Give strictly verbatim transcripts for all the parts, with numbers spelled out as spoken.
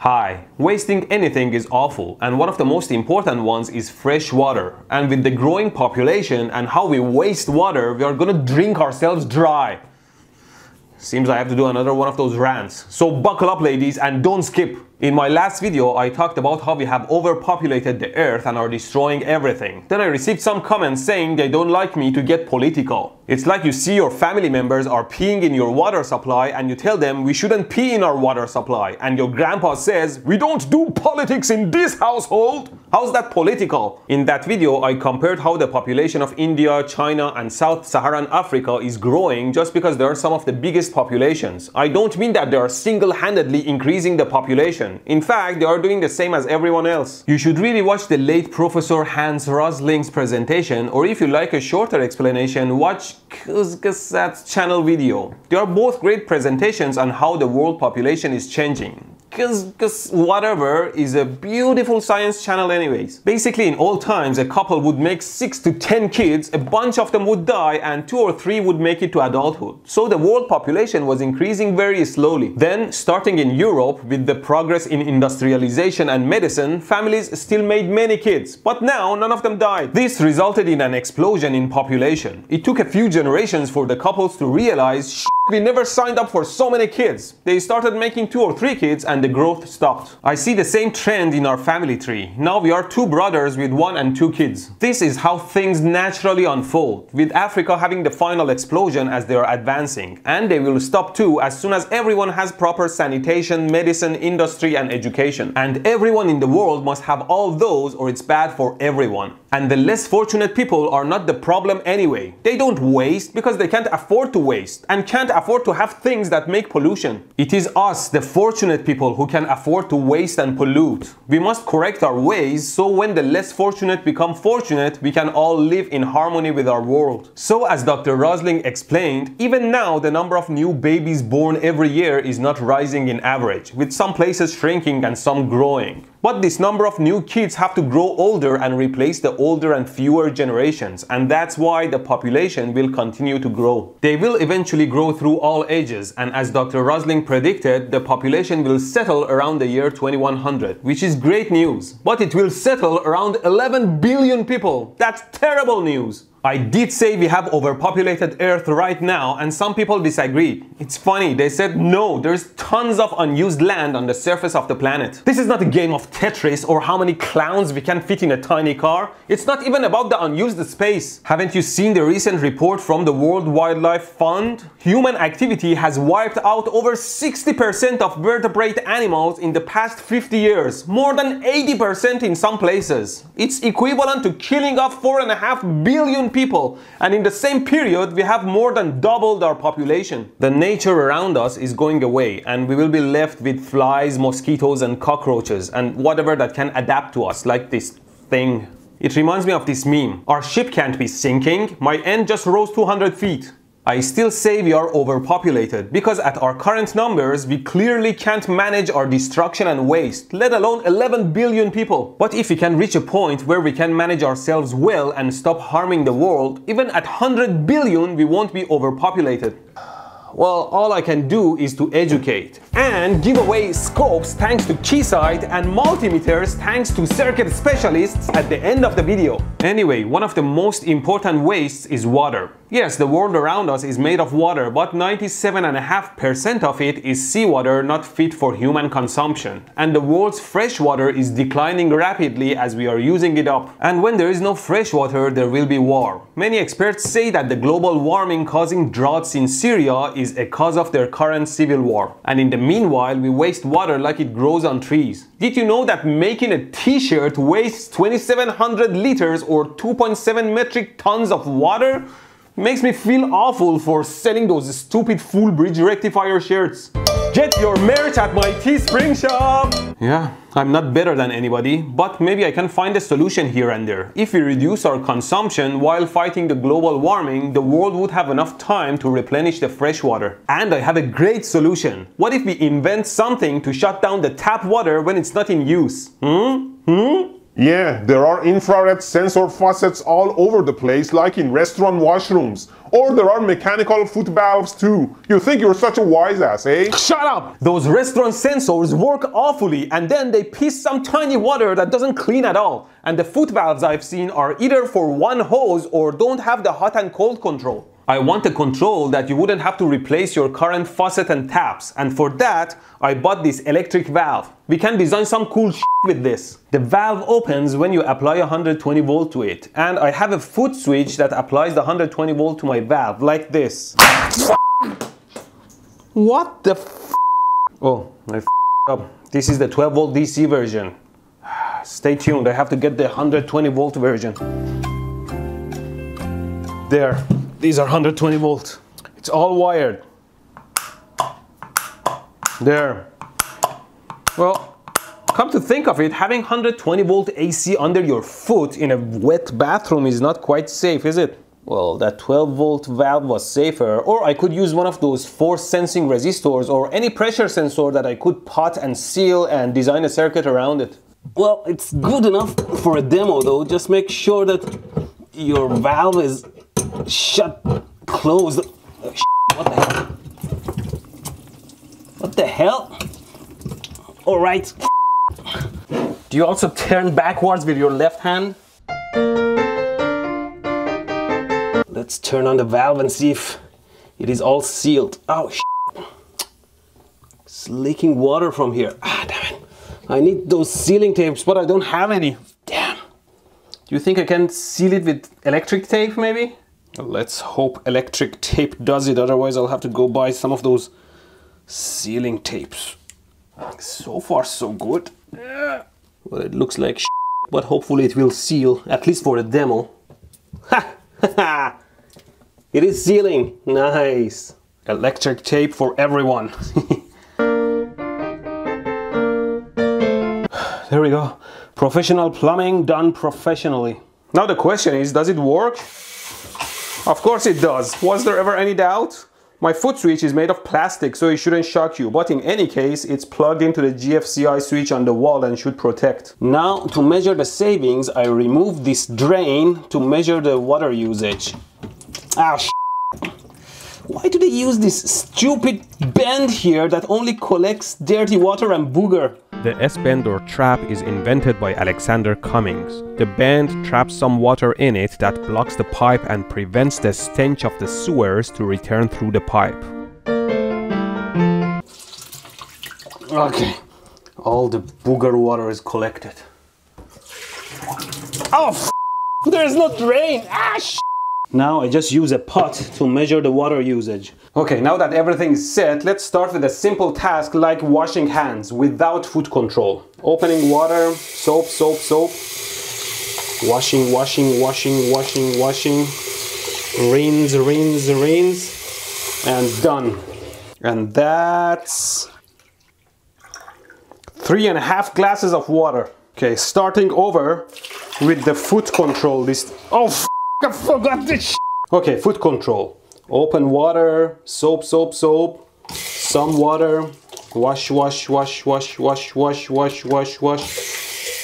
Hi, wasting anything is awful, and one of the most important ones is fresh water. And with the growing population and how we waste water, we are gonna drink ourselves dry. Seems I have to do another one of those rants. So buckle up, ladies, and don't skip. In my last video, I talked about how we have overpopulated the earth and are destroying everything. Then I received some comments saying they don't like me to get political. It's like you see your family members are peeing in your water supply and you tell them we shouldn't pee in our water supply, and your grandpa says we don't do politics in this household. How's that political? In that video, I compared how the population of India, China and South Saharan Africa is growing just because they are some of the biggest populations. I don't mean that they are single-handedly increasing the population. In fact, they are doing the same as everyone else. You should really watch the late Professor Hans Rosling's presentation, or if you like a shorter explanation, watch Keysight's channel video. They are both great presentations on how the world population is changing. Because whatever is a beautiful science channel anyways. Basically, in old times, a couple would make six to ten kids, a bunch of them would die, and two or three would make it to adulthood. So the world population was increasing very slowly. Then, starting in Europe, with the progress in industrialization and medicine, families still made many kids, but now none of them died. This resulted in an explosion in population. It took a few generations for the couples to realize, "Shit, we never signed up for so many kids." They started making two or three kids and the growth stopped. I see the same trend in our family tree. Now we are two brothers with one and two kids. This is how things naturally unfold, with Africa having the final explosion as they are advancing. And they will stop too as soon as everyone has proper sanitation, medicine, industry and education. And everyone in the world must have all those or it's bad for everyone. And the less fortunate people are not the problem anyway. They don't waste because they can't afford to waste and can't afford to have things that make pollution. It is us, the fortunate people, who can afford to waste and pollute. We must correct our ways so when the less fortunate become fortunate, we can all live in harmony with our world. So as Doctor Rosling explained, even now the number of new babies born every year is not rising in average, with some places shrinking and some growing. But this number of new kids have to grow older and replace the older and fewer generations, and that's why the population will continue to grow. They will eventually grow through all ages, and as Doctor Rosling predicted, the population will settle around the year twenty-one hundred, which is great news. But it will settle around eleven billion people. That's terrible news. I did say we have overpopulated Earth right now, and some people disagreed. It's funny, they said no, there's tons of unused land on the surface of the planet. This is not a game of Tetris or how many clowns we can fit in a tiny car. It's not even about the unused space. Haven't you seen the recent report from the World Wildlife Fund? Human activity has wiped out over sixty percent of vertebrate animals in the past fifty years, more than eighty percent in some places. It's equivalent to killing off four point five billion people. people and in the same period we have more than doubled our population. The nature around us is going away and we will be left with flies, mosquitoes and cockroaches and whatever that can adapt to us, like this thing. It reminds me of this meme. Our ship can't be sinking, my end just rose two hundred feet. I still say we are overpopulated because at our current numbers we clearly can't manage our destruction and waste, let alone eleven billion people. But if we can reach a point where we can manage ourselves well and stop harming the world, even at one hundred billion we won't be overpopulated. Well, all I can do is to educate and give away scopes thanks to Keysight and multimeters thanks to Circuit Specialists at the end of the video. Anyway, one of the most important wastes is water. Yes, the world around us is made of water, but ninety-seven point five percent of it is seawater not fit for human consumption. And the world's fresh water is declining rapidly as we are using it up. And when there is no fresh water, there will be war. Many experts say that the global warming causing droughts in Syria is a cause of their current civil war. And in the meanwhile, we waste water like it grows on trees. Did you know that making a t-shirt wastes twenty-seven hundred liters or two point seven metric tons of water? Makes me feel awful for selling those stupid full bridge rectifier shirts. Get your merch at my Teespring shop! Yeah, I'm not better than anybody, but maybe I can find a solution here and there. If we reduce our consumption while fighting the global warming, the world would have enough time to replenish the fresh water. And I have a great solution. What if we invent something to shut down the tap water when it's not in use? Hmm? Hmm? Yeah, there are infrared sensor faucets all over the place, like in restaurant washrooms. Or there are mechanical foot valves too. You think you're such a wise ass, eh? Shut up! Those restaurant sensors work awfully, and then they piss some tiny water that doesn't clean at all. And the foot valves I've seen are either for one hose or don't have the hot and cold control. I want a control that you wouldn't have to replace your current faucet and taps, and for that, I bought this electric valve. We can design some cool shit with this. The valve opens when you apply one hundred twenty volt to it, and I have a foot switch that applies the one hundred twenty volt to my valve, like this. What the f? Oh, I f***ed up. This is the twelve volt D C version. Stay tuned, I have to get the one hundred twenty volt version. There. These are one hundred twenty volt. It's all wired. There. Well, come to think of it, having one hundred twenty volt A C under your foot in a wet bathroom is not quite safe, is it? Well, that twelve volt valve was safer, or I could use one of those force sensing resistors or any pressure sensor that I could pot and seal and design a circuit around it. Well, it's good enough for a demo though. Just make sure that your valve is shut, closed. Oh, what the hell? What the hell? All right. Do you also turn backwards with your left hand? Let's turn on the valve and see if it is all sealed. Oh, it's leaking water from here. Ah, damn it. I need those sealing tapes, but I don't have any. Damn. Do you think I can seal it with electric tape, maybe? Let's hope electric tape does it, otherwise I'll have to go buy some of those sealing tapes. So far so good. Well, it looks like shit, but hopefully it will seal, at least for the demo. Ha! Ha! It is sealing! Nice! Electric tape for everyone! There we go. Professional plumbing done professionally. Now the question is, does it work? Of course it does. Was there ever any doubt? My foot switch is made of plastic, so it shouldn't shock you, but in any case, it's plugged into the G F C I switch on the wall and should protect. Now, to measure the savings, I remove this drain to measure the water usage. Ah, sh**. Why do they use this stupid bend here that only collects dirty water and booger? The S-bend or trap is invented by Alexander Cummings. The bend traps some water in it that blocks the pipe and prevents the stench of the sewers to return through the pipe. Okay, all the booger water is collected. Oh, f***! There's no drain! Ah, sh**! Now I just use a pot to measure the water usage. Okay, now that everything is set, let's start with a simple task like washing hands without foot control. Opening water, soap, soap, soap. Washing, washing, washing, washing, washing. Rinse, rinse, rinse. And done. And that's three and a half glasses of water. Okay, starting over with the foot control list. Oh, f I forgot this sh**. Okay, foot control. Open water, soap, soap, soap, some water, wash, wash, wash, wash, wash, wash, wash, wash, wash,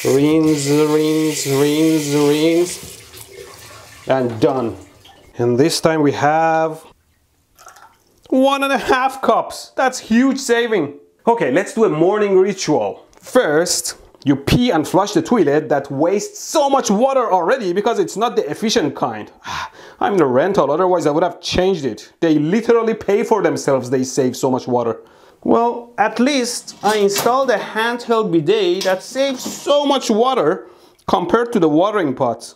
rinse, rinse, rinse, rinse, and done. And this time we have one and a half cups. That's huge saving. Okay, let's do a morning ritual. First, you pee and flush the toilet that wastes so much water already because it's not the efficient kind. I'm in a rental, otherwise I would have changed it. They literally pay for themselves, they save so much water. Well, at least I installed a handheld bidet that saves so much water compared to the watering pots.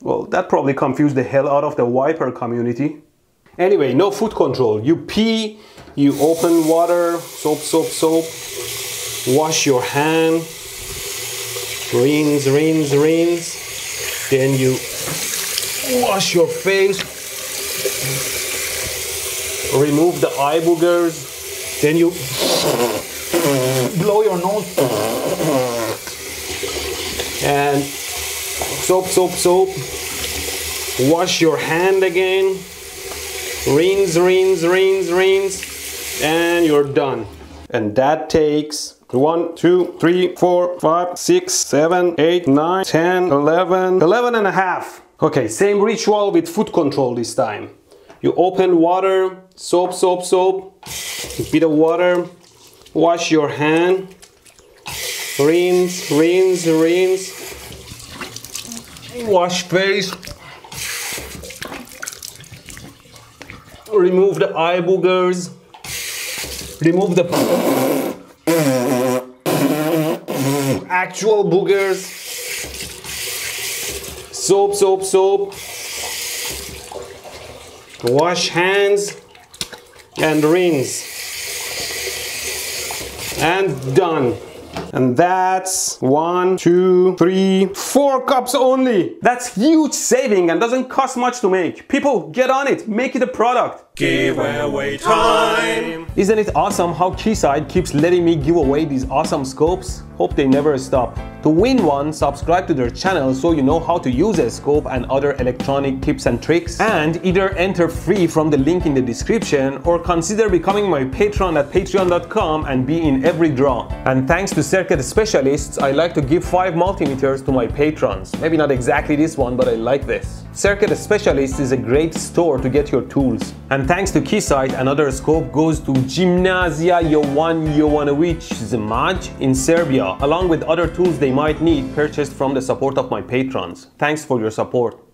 Well, that probably confused the hell out of the wiper community. Anyway, no foot control. You pee, you open water, soap, soap, soap. Wash your hand, rinse, rinse, rinse, then you wash your face, remove the eye boogers, then you blow your nose, and soap, soap, soap, wash your hand again, rinse, rinse, rinse, rinse, and you're done. and that takes one, two, three, four, five, six, seven, eight, nine, ten, eleven, eleven and a half. Okay, same ritual with food control this time. You open water, soap, soap, soap, a bit of water, wash your hand, rinse, rinse, rinse, wash face, remove the eye boogers, remove the actual boogers, soap, soap, soap, wash hands and rinse, and done. And that's one, two, three, four cups only. That's huge saving and doesn't cost much to make. People, get on it, make it a product. Giveaway time. Isn't it awesome how Keysight keeps letting me give away these awesome scopes? Hope they never stop. To win one, subscribe to their channel so you know how to use a scope and other electronic tips and tricks, and either enter free from the link in the description or consider becoming my patron at patreon dot com and be in every draw. And thanks to Circuit Specialists, I like to give five multimeters to my patrons. Maybe not exactly this one, but I like this. Circuit Specialists is a great store to get your tools. And thanks to Keysight, another scope goes to Gimnazia Jovan Jovanovic Zemaj in Serbia, along with other tools they might need purchased from the support of my patrons. Thanks for your support.